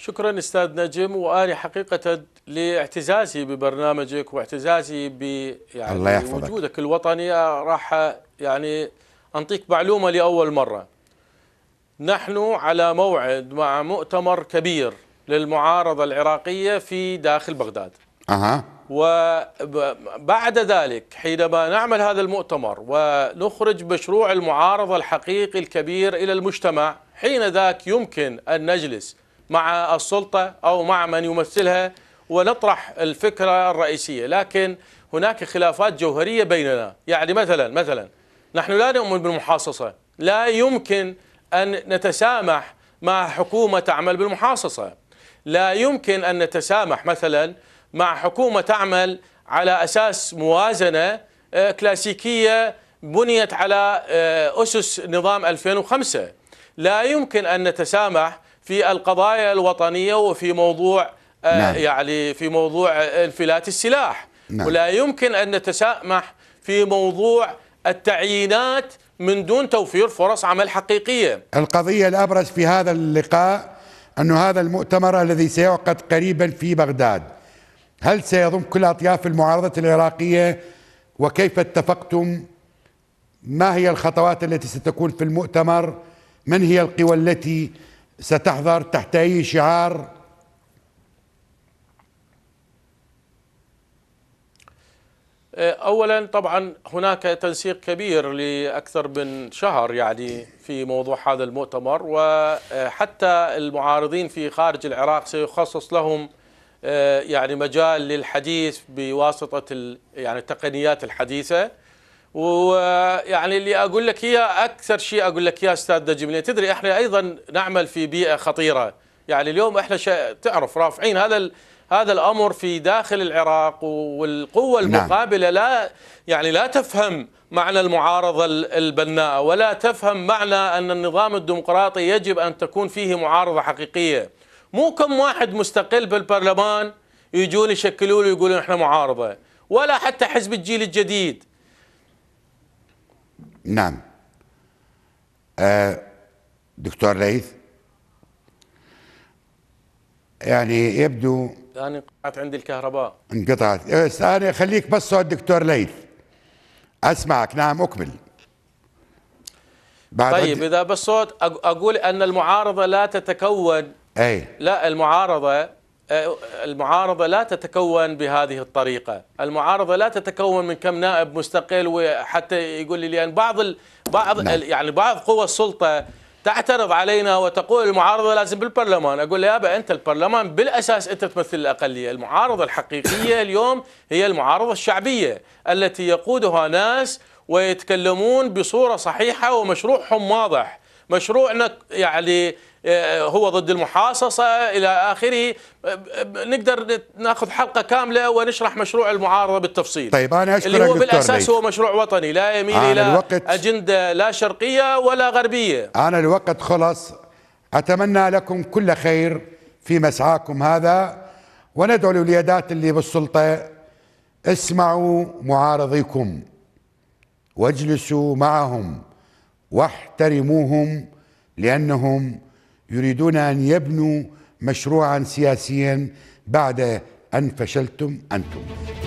شكرا أستاذ نجم، وأنا حقيقة لاعتزازي ببرنامجك واعتزازي بوجودك الوطني راح أنطيك معلومة لأول مرة. نحن على موعد مع مؤتمر كبير للمعارضة العراقية في داخل بغداد. وبعد ذلك حينما نعمل هذا المؤتمر ونخرج مشروع المعارضة الحقيقي الكبير إلى المجتمع، حين ذاك يمكن أن نجلس مع السلطة أو مع من يمثلها ونطرح الفكرة الرئيسية. لكن هناك خلافات جوهرية بيننا، مثلا نحن لا نؤمن بالمحاصصة، لا يمكن أن نتسامح مع حكومة تعمل بالمحاصصة، لا يمكن أن نتسامح مثلا مع حكومة تعمل على أساس موازنة كلاسيكية بنيت على أسس نظام 2005، لا يمكن أن نتسامح في القضايا الوطنية وفي موضوع في موضوع انفلات السلاح، ولا يمكن أن نتسامح في موضوع التعيينات من دون توفير فرص عمل حقيقية. القضية الأبرز في هذا اللقاء أن هذا المؤتمر الذي سيعقد قريبا في بغداد هل سيضم كل أطياف المعارضة العراقية؟ وكيف اتفقتم؟ ما هي الخطوات التي ستكون في المؤتمر؟ من هي القوى التي ستحضر؟ تحت أي شعار؟ أولا طبعا هناك تنسيق كبير لأكثر من شهر في موضوع هذا المؤتمر، وحتى المعارضين في خارج العراق سيخصص لهم مجال للحديث بواسطة التقنيات الحديثة. اللي أقول لك هي أكثر شيء أقول لك يا أستاذ نجم، تدري إحنا أيضا نعمل في بيئة خطيرة. اليوم إحنا تعرف رافعين هذا الأمر في داخل العراق، والقوة المقابلة لا تفهم معنى المعارضة البناءة، ولا تفهم معنى أن النظام الديمقراطي يجب أن تكون فيه معارضة حقيقية. مو كم واحد مستقل بالبرلمان يجون يشكلوا له يقولون احنا معارضة، ولا حتى حزب الجيل الجديد. دكتور ليث، يبدو أنا انقطعت عندي الكهرباء، انقطعت. أنا خليك بس صوت دكتور ليث، أسمعك. أكمل. طيب إذا بس صوت أقول أن المعارضة لا تتكون المعارضة لا تتكون بهذه الطريقة. المعارضة لا تتكون من كم نائب مستقل، وحتى يقول لي لأن بعض قوى السلطة تعترض علينا وتقول المعارضة لازم بالبرلمان. أقول لها يابا أنت البرلمان بالأساس أنت تمثل الأقلية. المعارضة الحقيقية اليوم هي المعارضة الشعبية التي يقودها ناس ويتكلمون بصورة صحيحة ومشروعهم واضح. مشروعنا هو ضد المحاصصة إلى آخره. نقدر ناخذ حلقة كاملة ونشرح مشروع المعارضة بالتفصيل. طيب أنا أشكرك دكتور ليث. اللي هو بالأساس هو مشروع وطني لا يميل إلى أجندة لا شرقية ولا غربية. الوقت خلص. أتمنى لكم كل خير في مسعاكم هذا، وندعو اليدات اللي بالسلطة، اسمعوا معارضيكم واجلسوا معهم واحترموهم، لأنهم يريدون أن يبنوا مشروعا سياسيا بعد أن فشلتم أنتم.